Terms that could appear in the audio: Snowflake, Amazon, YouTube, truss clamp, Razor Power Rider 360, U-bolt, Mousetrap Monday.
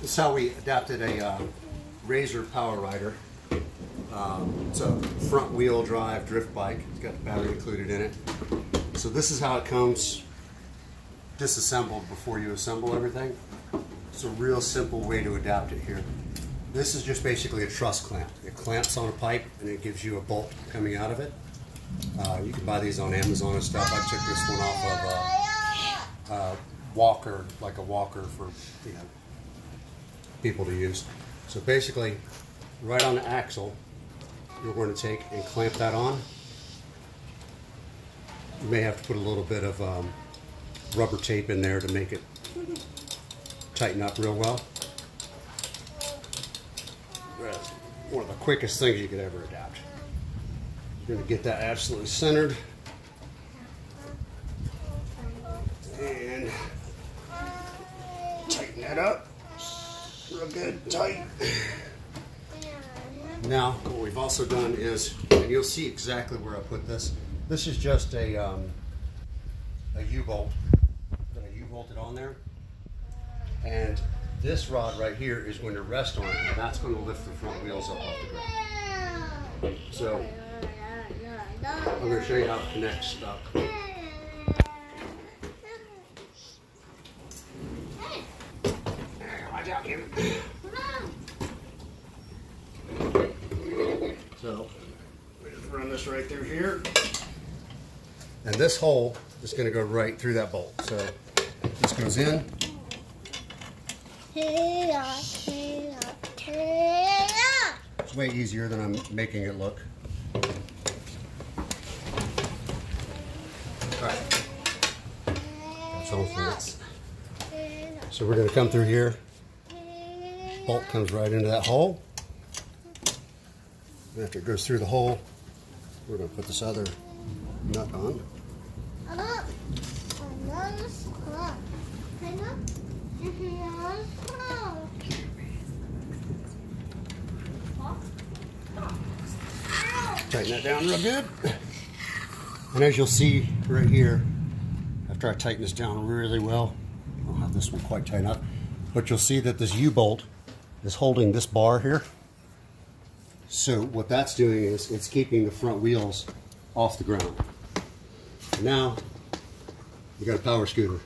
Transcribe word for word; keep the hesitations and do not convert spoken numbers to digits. This is how we adapted a uh, Razor Power Rider. Um, it's a front wheel drive drift bike. It's got the battery included in it. So this is how it comes disassembled before you assemble everything. It's a real simple way to adapt it here. This is just basically a truss clamp. It clamps on a pipe and it gives you a bolt coming out of it. Uh, you can buy these on Amazon and stuff. I took this one off of a uh, uh, walker, like a walker for you know, people to use. So basically, right on the axle, you're going to take and clamp that on. You may have to put a little bit of um, rubber tape in there to make it tighten up real well. That's one of the quickest things you could ever adapt. You're going to get that absolutely centered. And tighten that up real good, tight. Now, what we've also done is, and you'll see exactly where I put this, this is just a, um, a U-bolt that I U-bolted on there. And this rod right here is going to rest on it, and that's going to lift the front wheels up off the ground. So, I'm going to show you how it connects stuff. Watch out, Kim. So, we just run this right through here. And this hole is going to go right through that bolt. So, this goes in. It's way easier than I'm making it look. Alright. That's all for this. So we're going to come through here. Bolt comes right into that hole. And after it goes through the hole, we're going to put this other nut on. Tighten that down real good. And as you'll see right here, after I tighten this down really well, I don't have this one quite tight enough, but you'll see that this U-bolt is holding this bar here. So what that's doing is it's keeping the front wheels off the ground. And now, you got a power scooter.